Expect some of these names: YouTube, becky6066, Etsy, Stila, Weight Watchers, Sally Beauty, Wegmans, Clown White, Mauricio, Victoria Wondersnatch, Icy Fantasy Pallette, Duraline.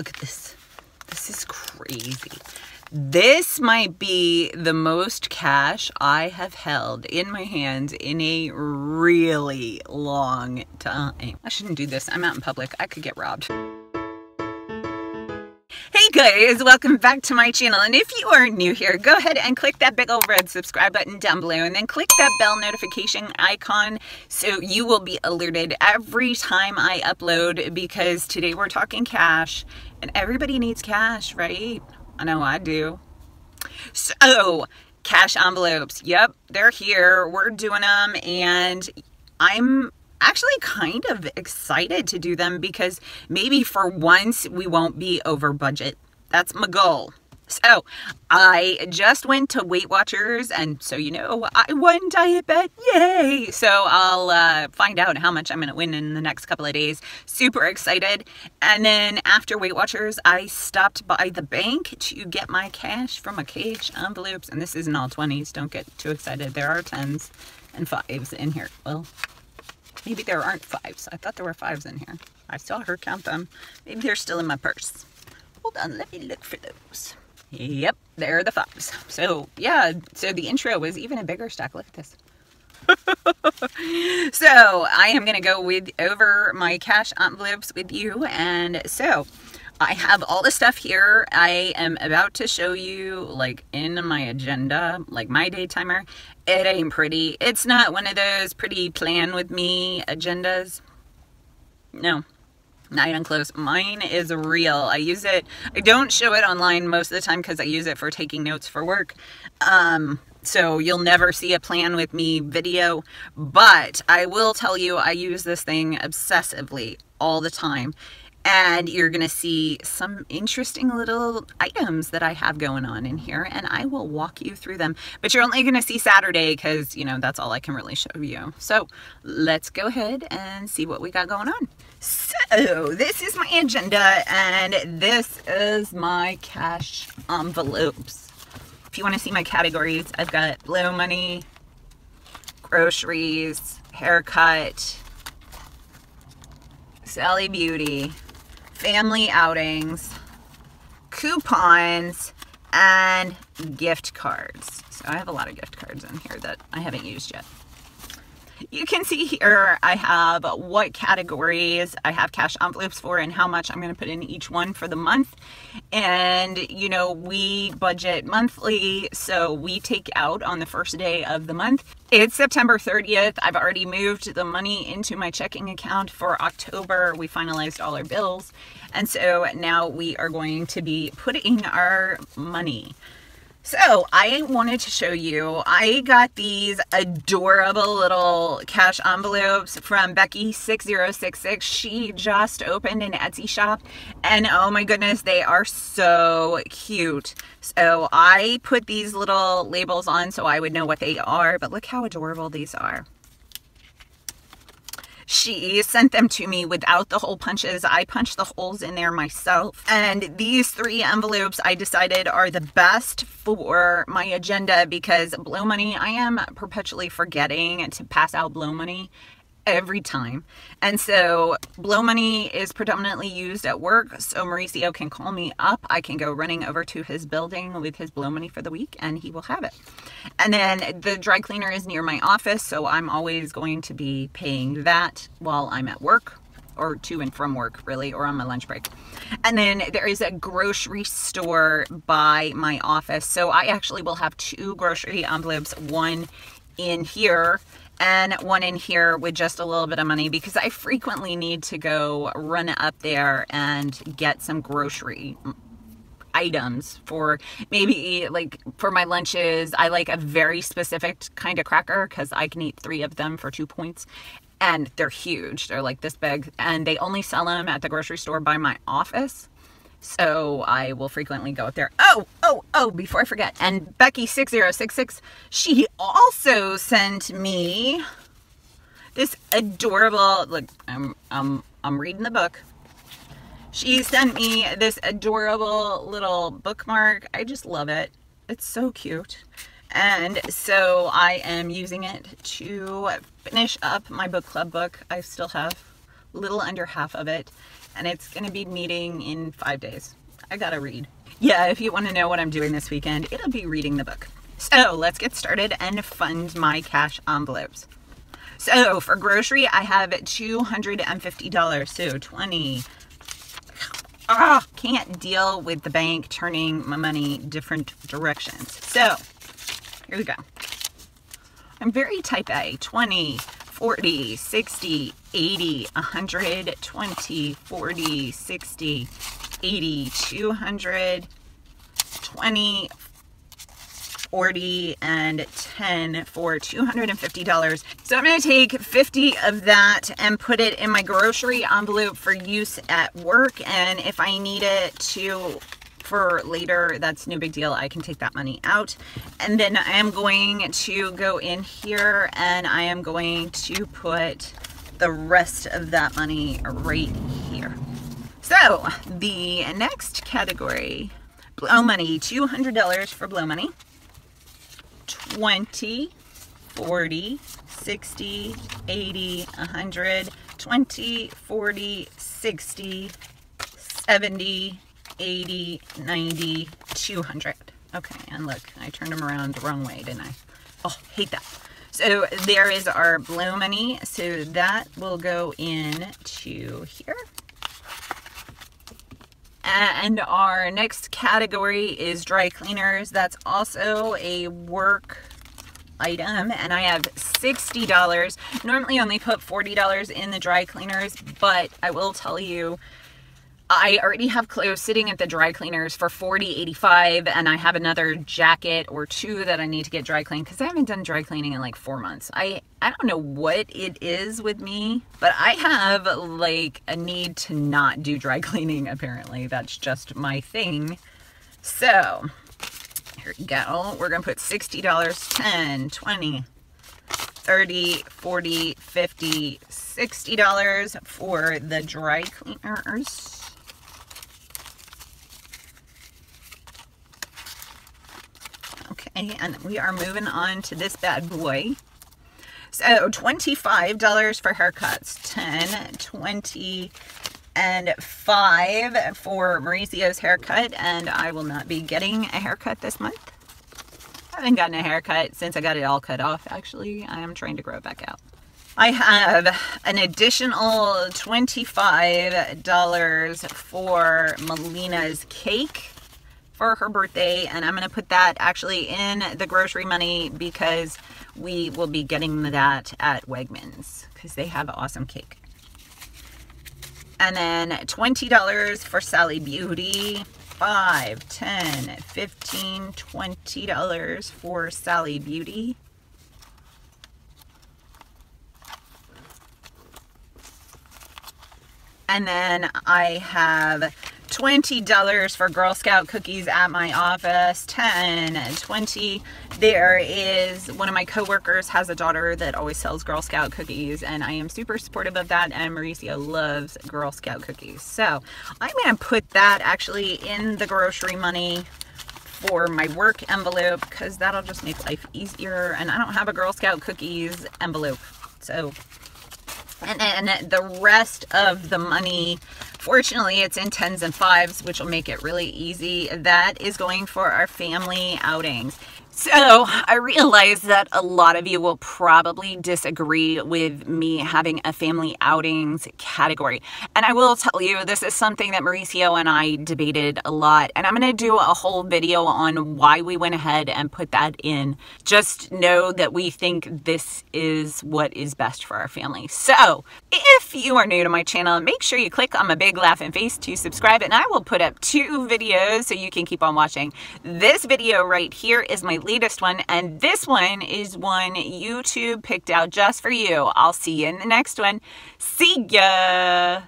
Look at this. This is crazy. This might be the most cash I have held in my hands in a really long time. I shouldn't do this. I'm out in public. I could get robbed. Hey guys, welcome back to my channel, and if you are new here, go ahead and click that big old red subscribe button down below, and then click that bell notification icon so you will be alerted every time I upload, because today we're talking cash and everybody needs cash, right? I know I do. So cash envelopes, yep, they're here, we're doing them, and I'm actually kind of excited to do them because maybe for once we won't be over budget. That's my goal. So I just went to Weight Watchers, and so you know, I won diet bet, yay! So I'll find out how much I'm gonna win in the next couple of days. Super excited. And then after Weight Watchers, I stopped by the bank to get my cash from my cash envelopes, and this isn't all 20s, don't get too excited. There are 10s and 5s in here. Well, maybe there aren't 5s. I thought there were 5s in here. I saw her count them. Maybe they're still in my purse. Hold on, let me look for those. Yep, there are the 5s. So yeah, so the intro was even a bigger stack. Look at this. So I am gonna go with over my cash envelopes with you, and so I have all the stuff here. I am about to show you, like, in my agenda, like my day timer. It ain't pretty. It's not one of those pretty plan with me agendas. No, not even close. Mine is real. I use it. I don't show it online most of the time because I use it for taking notes for work. So you'll never see a plan with me video, but I will tell you I use this thing obsessively all the time. And you're gonna see some interesting little items that I have going on in here, and I will walk you through them. But you're only gonna see Saturday because, you know, that's all I can really show you. So let's go ahead and see what we got going on. So this is my agenda, and this is my cash envelopes. If you wanna see my categories, I've got blow money, groceries, haircut, Sally Beauty, family outings, coupons, and gift cards. So I have a lot of gift cards in here that I haven't used yet. You can see here I have what categories I have cash envelopes for and how much I'm going to put in each one for the month. And, you know, we budget monthly, so we take out on the first day of the month. It's September 30th. I've already moved the money into my checking account for October. We finalized all our bills. And so now we are going to be putting our money. So I wanted to show you, I got these adorable little cash envelopes from becky6066. She just opened an Etsy shop, and oh my goodness, they are so cute. So I put these little labels on so I would know what they are, but look how adorable these are. She sent them to me without the hole punches. I punched the holes in there myself. And these 3 envelopes I decided are the best for my agenda because blow money, I am perpetually forgetting to pass out blow money every time. And so blow money is predominantly used at work. So Mauricio can call me up. I can go running over to his building with his blow money for the week and he will have it. And then the dry cleaner is near my office, so I'm always going to be paying that while I'm at work, or to and from work really, or on my lunch break. And then there is a grocery store by my office. So I actually will have 2 grocery envelopes, one in here and one in here with just a little bit of money because I frequently need to go run up there and get some grocery items for maybe like for my lunches. I like a very specific kind of cracker because I can eat 3 of them for 2 points, and they're huge. They're like this big, and they only sell them at the grocery store by my office. So I will frequently go up there. Oh, before I forget. And Becky6066, she also sent me this adorable, look, I'm reading the book. She sent me this adorable little bookmark. I just love it. It's so cute. And so I am using it to finish up my book club book. I still have a little under half of it. and it's gonna be meeting in 5 days. I gotta read. Yeah, if you want to know what I'm doing this weekend, it'll be reading the book. So let's get started and fund my cash envelopes. So for grocery, I have $250, so 20. Ah, can't deal with the bank turning my money different directions. So here we go. I'm very type A, 20, 40, 60, 80, 100, 20, 40, 60, 80, 200, 20, 40, and 10 for $250. So I'm going to take 50 of that and put it in my grocery envelope for use at work. And if I need it for later, that's no big deal. I can take that money out. And then I am going to go in here and I am going to put the rest of that money right here. So the next category, blow money, $200 for blow money. 20, 40, 60, 80, 100, 20, 40, 60, 70, 80, 90, 200. Okay, and look, I turned them around the wrong way, didn't I? Oh, hate that. So there is our blow money. So that will go in to here. And our next category is dry cleaners. That's also a work item, and I have $60. Normally only put $40 in the dry cleaners, but I will tell you, I already have clothes sitting at the dry cleaners for $40.85, and I have another jacket or two that I need to get dry cleaned because I haven't done dry cleaning in like 4 months. I don't know what it is with me, but I have like a need to not do dry cleaning apparently. That's just my thing. So here we go. We're going to put $60, 10, 20, 30, 40, 50, $60 for the dry cleaners. And we are moving on to this bad boy. So $25 for haircuts, 10, 20, and 5 for Mauricio's haircut. And I will not be getting a haircut this month. I haven't gotten a haircut since I got it all cut off. Actually, I am trying to grow it back out. I have an additional $25 for Melina's cake for her birthday, and I'm going to put that actually in the grocery money because we will be getting that at Wegmans because they have an awesome cake. And then $20 for Sally Beauty, 5, 10, 15, $20 for Sally Beauty. And then I have $20 for Girl Scout cookies at my office, 10 and 20. There is one of my coworkers has a daughter that always sells Girl Scout cookies, and I am super supportive of that, and Mauricio loves Girl Scout cookies. So I'm going to put that actually in the grocery money for my work envelope because that'll just make life easier, and I don't have a Girl Scout cookies envelope. So, and then the rest of the money, fortunately it's in 10s and 5s, which will make it really easy. That is going for our family outings. So I realize that a lot of you will probably disagree with me having a family outings category. And I will tell you, this is something that Mauricio and I debated a lot. And I'm going to do a whole video on why we went ahead and put that in. Just know that we think this is what is best for our family. So if you are new to my channel, make sure you click on my big laughing face to subscribe. And I will put up 2 videos so you can keep on watching. This video right here is my latest one, and this one is one YouTube picked out just for you. I'll see you in the next one. See ya!